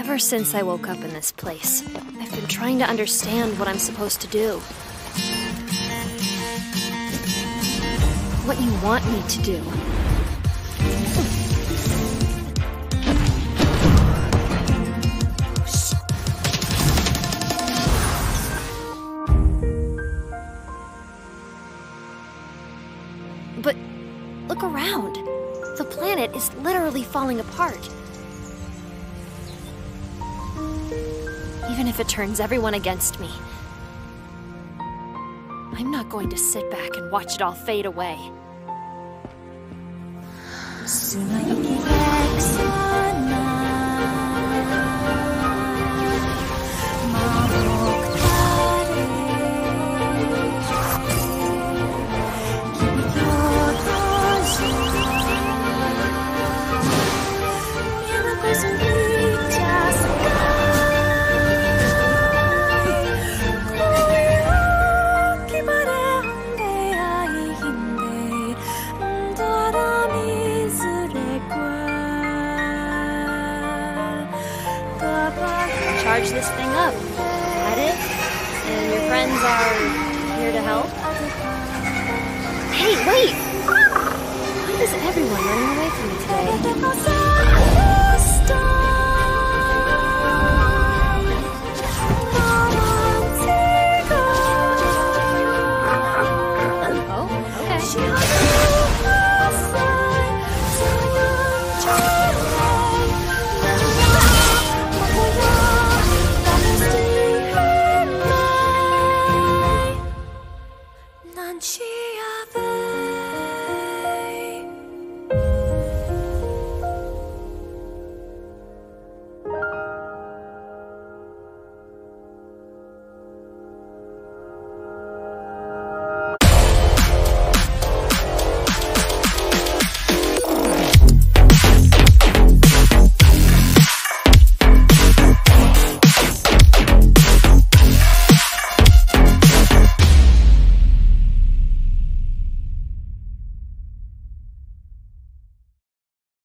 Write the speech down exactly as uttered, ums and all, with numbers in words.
Ever since I woke up in this place, I've been trying to understand what I'm supposed to do. What you want me to do. But look around. The planet is literally falling apart. Even if it turns everyone against me, I'm not going to sit back and watch it all fade away. Charge this thing up, add it, and your friends are here to help. Hey, wait! Why is everyone running away from me today? She